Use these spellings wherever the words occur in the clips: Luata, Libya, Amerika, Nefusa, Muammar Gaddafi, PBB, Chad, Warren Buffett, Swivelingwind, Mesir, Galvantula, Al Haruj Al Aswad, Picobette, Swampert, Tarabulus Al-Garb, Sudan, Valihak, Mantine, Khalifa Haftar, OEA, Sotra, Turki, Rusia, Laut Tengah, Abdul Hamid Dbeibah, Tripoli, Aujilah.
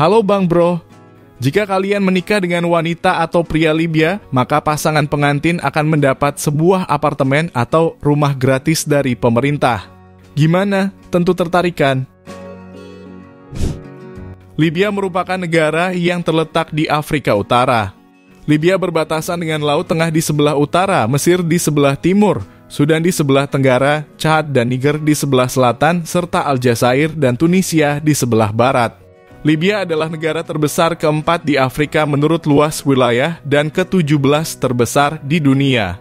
Halo Bang Bro, jika kalian menikah dengan wanita atau pria Libya, maka pasangan pengantin akan mendapat sebuah apartemen atau rumah gratis dari pemerintah. Gimana? Tentu tertarik kan? Libya merupakan negara yang terletak di Afrika Utara. Libya berbatasan dengan Laut Tengah di sebelah utara, Mesir di sebelah timur, Sudan di sebelah tenggara, Chad dan Niger di sebelah selatan, serta Aljazair dan Tunisia di sebelah barat. Libya adalah negara terbesar keempat di Afrika menurut luas wilayah dan ke-17 terbesar di dunia.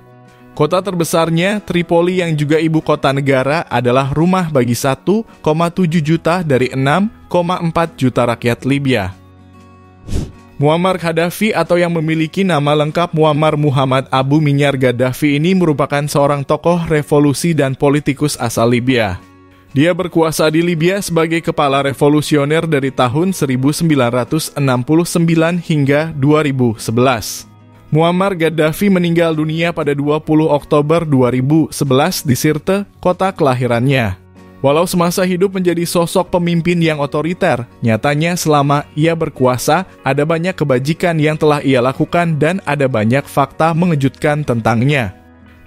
Kota terbesarnya, Tripoli yang juga ibu kota negara, adalah rumah bagi 1,7 juta dari 6,4 juta rakyat Libya. Muammar Gaddafi atau yang memiliki nama lengkap Muammar Muhammad Abu Minyar Gaddafi ini merupakan seorang tokoh revolusi dan politikus asal Libya. Dia berkuasa di Libya sebagai kepala revolusioner dari tahun 1969 hingga 2011. Muammar Gaddafi meninggal dunia pada 20 Oktober 2011 di Sirte, kota kelahirannya. Walau semasa hidup menjadi sosok pemimpin yang otoriter, nyatanya selama ia berkuasa, ada banyak kebajikan yang telah ia lakukan dan ada banyak fakta mengejutkan tentangnya.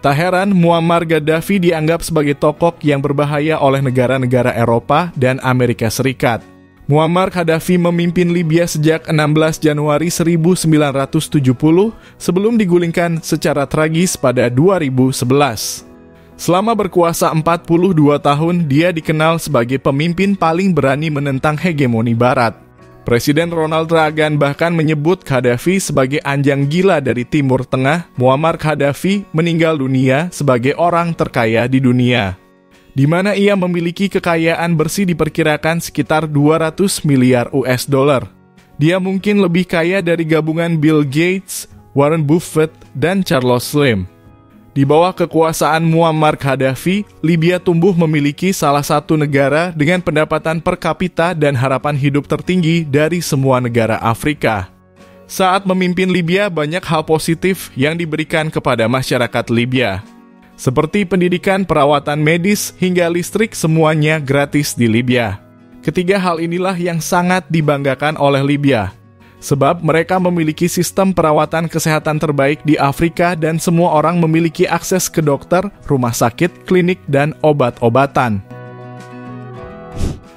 Tak heran, Muammar Gaddafi dianggap sebagai tokoh yang berbahaya oleh negara-negara Eropa dan Amerika Serikat. Muammar Gaddafi memimpin Libya sejak 16 Januari 1970 sebelum digulingkan secara tragis pada 2011. Selama berkuasa 42 tahun, dia dikenal sebagai pemimpin paling berani menentang hegemoni Barat. Presiden Ronald Reagan bahkan menyebut Gaddafi sebagai anjing gila dari Timur Tengah. Muammar Gaddafi meninggal dunia sebagai orang terkaya di dunia, di mana ia memiliki kekayaan bersih diperkirakan sekitar 200 miliar US dollar. Dia mungkin lebih kaya dari gabungan Bill Gates, Warren Buffett, dan Carlos Slim. Di bawah kekuasaan Muammar Gaddafi, Libya tumbuh memiliki salah satu negara dengan pendapatan per kapita dan harapan hidup tertinggi dari semua negara Afrika. Saat memimpin Libya, banyak hal positif yang diberikan kepada masyarakat Libya. Seperti pendidikan, perawatan medis, hingga listrik, semuanya gratis di Libya. Ketiga hal inilah yang sangat dibanggakan oleh Libya, sebab mereka memiliki sistem perawatan kesehatan terbaik di Afrika dan semua orang memiliki akses ke dokter, rumah sakit, klinik, dan obat-obatan.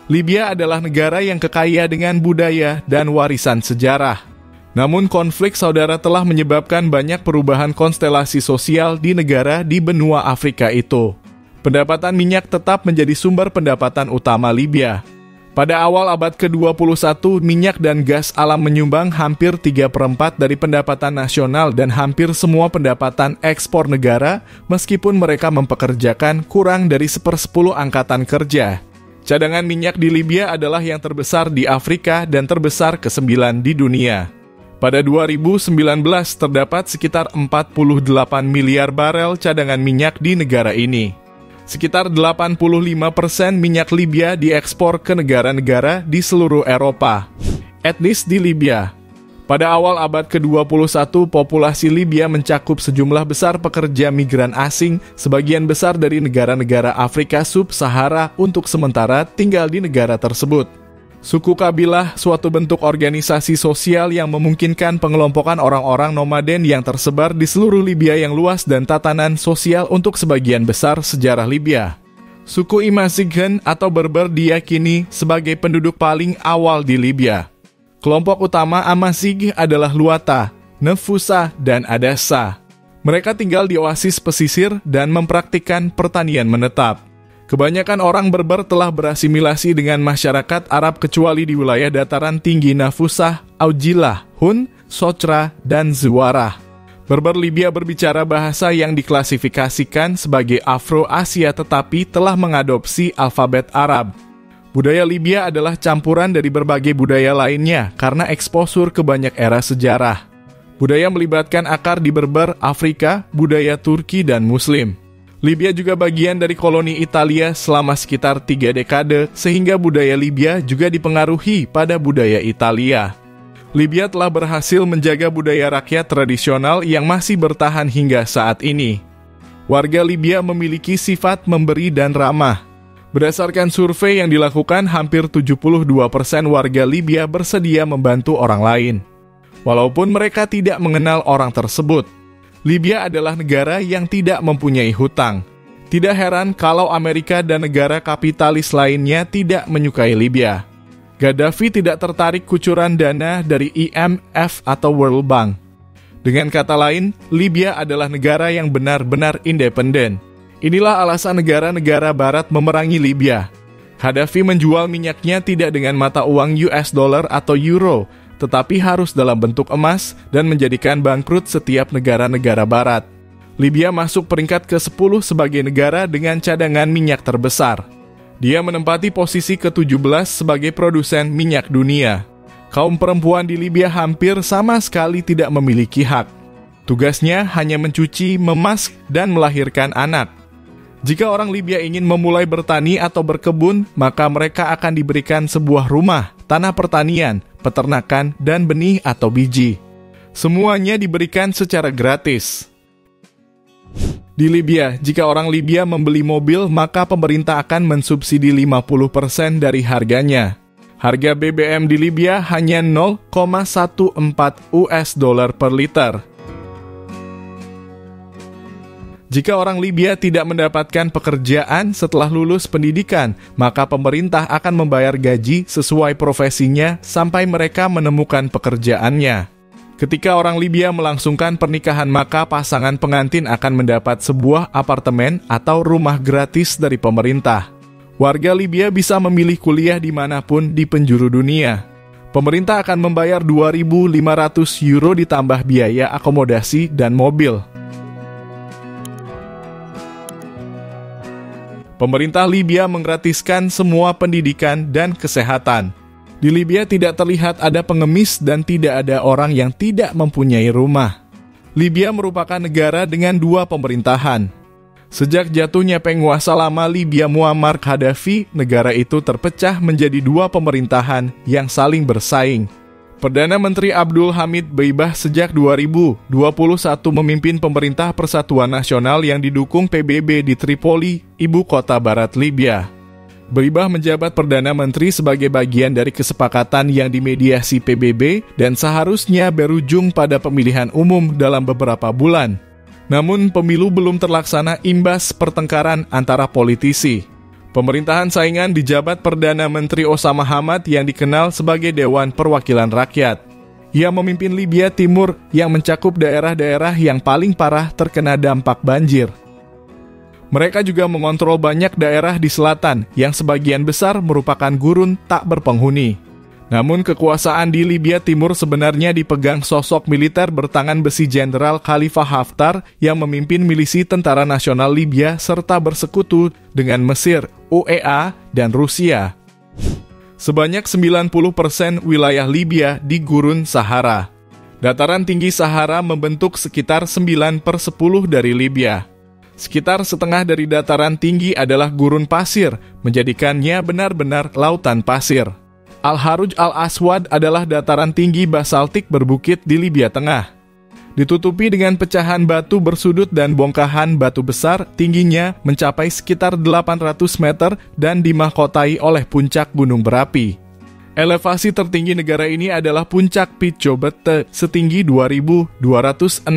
Libya adalah negara yang kaya dengan budaya dan warisan sejarah. Namun konflik saudara telah menyebabkan banyak perubahan konstelasi sosial di negara di benua Afrika itu. Pendapatan minyak tetap menjadi sumber pendapatan utama Libya. Pada awal abad ke-21, minyak dan gas alam menyumbang hampir 3/4 dari pendapatan nasional dan hampir semua pendapatan ekspor negara, meskipun mereka mempekerjakan kurang dari 1/10 angkatan kerja. Cadangan minyak di Libya adalah yang terbesar di Afrika dan terbesar ke-9 di dunia. Pada 2019, terdapat sekitar 48 miliar barel cadangan minyak di negara ini. Sekitar 85% minyak Libya diekspor ke negara-negara di seluruh Eropa. Etnis di Libya. Pada awal abad ke-21, populasi Libya mencakup sejumlah besar pekerja migran asing, sebagian besar dari negara-negara Afrika Sub-Sahara untuk sementara tinggal di negara tersebut. Suku kabilah, suatu bentuk organisasi sosial yang memungkinkan pengelompokan orang-orang nomaden yang tersebar di seluruh Libya yang luas dan tatanan sosial untuk sebagian besar sejarah Libya. Suku Imazighen atau Berber diyakini sebagai penduduk paling awal di Libya. Kelompok utama Amazigh adalah Luata, Nefusa, dan Adasa. Mereka tinggal di oasis pesisir dan mempraktikkan pertanian menetap. Kebanyakan orang Berber telah berasimilasi dengan masyarakat Arab kecuali di wilayah dataran tinggi Nafusah, Aujilah, Hun, Sotra, dan Zuwarah. Berber Libya berbicara bahasa yang diklasifikasikan sebagai Afro-Asia tetapi telah mengadopsi alfabet Arab. Budaya Libya adalah campuran dari berbagai budaya lainnya karena eksposur ke banyak era sejarah. Budaya melibatkan akar di Berber, Afrika, budaya Turki, dan Muslim. Libya juga bagian dari koloni Italia selama sekitar 3 dekade, sehingga budaya Libya juga dipengaruhi pada budaya Italia. Libya telah berhasil menjaga budaya rakyat tradisional yang masih bertahan hingga saat ini. Warga Libya memiliki sifat memberi dan ramah. Berdasarkan survei yang dilakukan, hampir 72% warga Libya bersedia membantu orang lain, walaupun mereka tidak mengenal orang tersebut. Libya adalah negara yang tidak mempunyai hutang. Tidak heran kalau Amerika dan negara kapitalis lainnya tidak menyukai Libya. Gaddafi tidak tertarik kucuran dana dari IMF atau World Bank. Dengan kata lain, Libya adalah negara yang benar-benar independen. Inilah alasan negara-negara barat memerangi Libya. Gaddafi menjual minyaknya tidak dengan mata uang US dollar atau euro, tetapi harus dalam bentuk emas dan menjadikan bangkrut setiap negara-negara barat. Libya masuk peringkat ke-10 sebagai negara dengan cadangan minyak terbesar. Dia menempati posisi ke-17 sebagai produsen minyak dunia. Kaum perempuan di Libya hampir sama sekali tidak memiliki hak. Tugasnya hanya mencuci, memasak, dan melahirkan anak. Jika orang Libya ingin memulai bertani atau berkebun, maka mereka akan diberikan sebuah rumah, tanah pertanian, peternakan, dan benih atau biji. Semuanya diberikan secara gratis. Di Libya, jika orang Libya membeli mobil, maka pemerintah akan mensubsidi 50% dari harganya. Harga BBM di Libya hanya 0,14 US dollar per liter. Jika orang Libya tidak mendapatkan pekerjaan setelah lulus pendidikan, maka pemerintah akan membayar gaji sesuai profesinya sampai mereka menemukan pekerjaannya. Ketika orang Libya melangsungkan pernikahan, maka pasangan pengantin akan mendapat sebuah apartemen atau rumah gratis dari pemerintah. Warga Libya bisa memilih kuliah dimanapun di penjuru dunia. Pemerintah akan membayar 2.500 euro ditambah biaya akomodasi dan mobil. Pemerintah Libya menggratiskan semua pendidikan dan kesehatan. Di Libya tidak terlihat ada pengemis dan tidak ada orang yang tidak mempunyai rumah. Libya merupakan negara dengan dua pemerintahan. Sejak jatuhnya penguasa lama Libya Muammar Gaddafi, negara itu terpecah menjadi dua pemerintahan yang saling bersaing. Perdana Menteri Abdul Hamid Dbeibah sejak 2021 memimpin pemerintah persatuan nasional yang didukung PBB di Tripoli, ibu kota barat Libya. Dbeibah menjabat Perdana Menteri sebagai bagian dari kesepakatan yang dimediasi PBB dan seharusnya berujung pada pemilihan umum dalam beberapa bulan. Namun pemilu belum terlaksana imbas pertengkaran antara politisi. Pemerintahan saingan dijabat Perdana Menteri Osama Hamad yang dikenal sebagai Dewan Perwakilan Rakyat. Ia memimpin Libya Timur yang mencakup daerah-daerah yang paling parah terkena dampak banjir. Mereka juga mengontrol banyak daerah di selatan yang sebagian besar merupakan gurun tak berpenghuni. Namun kekuasaan di Libya Timur sebenarnya dipegang sosok militer bertangan besi Jenderal Khalifa Haftar yang memimpin milisi Tentara Nasional Libya serta bersekutu dengan Mesir, OEA, dan Rusia. Sebanyak 90% wilayah Libya di gurun Sahara. Dataran tinggi Sahara membentuk sekitar 9/10 dari Libya. Sekitar setengah dari dataran tinggi adalah gurun pasir, menjadikannya benar-benar lautan pasir. Al Haruj Al Aswad adalah dataran tinggi basaltik berbukit di Libya Tengah. Ditutupi dengan pecahan batu bersudut dan bongkahan batu besar, tingginya mencapai sekitar 800 meter dan dimahkotai oleh puncak gunung berapi. Elevasi tertinggi negara ini adalah puncak Picobette setinggi 2.267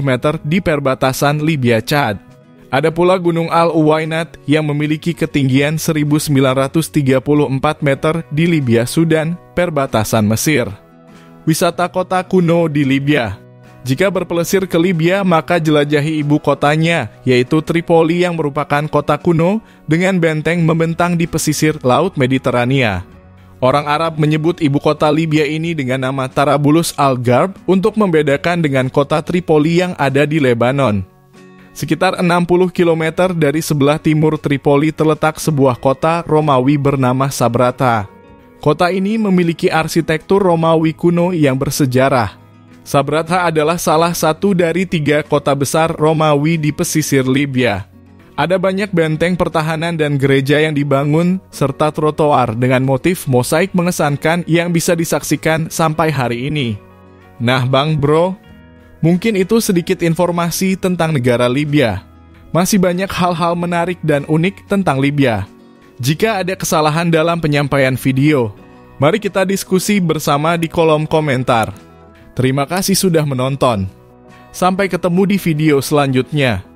meter di perbatasan Libya Chad. Ada pula Gunung Al-Uwaynat yang memiliki ketinggian 1.934 meter di Libya Sudan, perbatasan Mesir. Wisata kota kuno di Libya. Jika berpelesir ke Libya, maka jelajahi ibu kotanya, yaitu Tripoli yang merupakan kota kuno dengan benteng membentang di pesisir Laut Mediterania. Orang Arab menyebut ibu kota Libya ini dengan nama Tarabulus Al-Garb untuk membedakan dengan kota Tripoli yang ada di Lebanon. Sekitar 60 km dari sebelah timur Tripoli terletak sebuah kota Romawi bernama Sabratha. Kota ini memiliki arsitektur Romawi kuno yang bersejarah. Sabratha adalah salah satu dari 3 kota besar Romawi di pesisir Libya. Ada banyak benteng pertahanan dan gereja yang dibangun, serta trotoar dengan motif mosaik mengesankan yang bisa disaksikan sampai hari ini. Nah bang bro, mungkin itu sedikit informasi tentang negara Libya. Masih banyak hal-hal menarik dan unik tentang Libya. jika ada kesalahan dalam penyampaian video. Mari kita diskusi bersama di kolom komentar. Terima kasih sudah menonton. Sampai ketemu di video selanjutnya.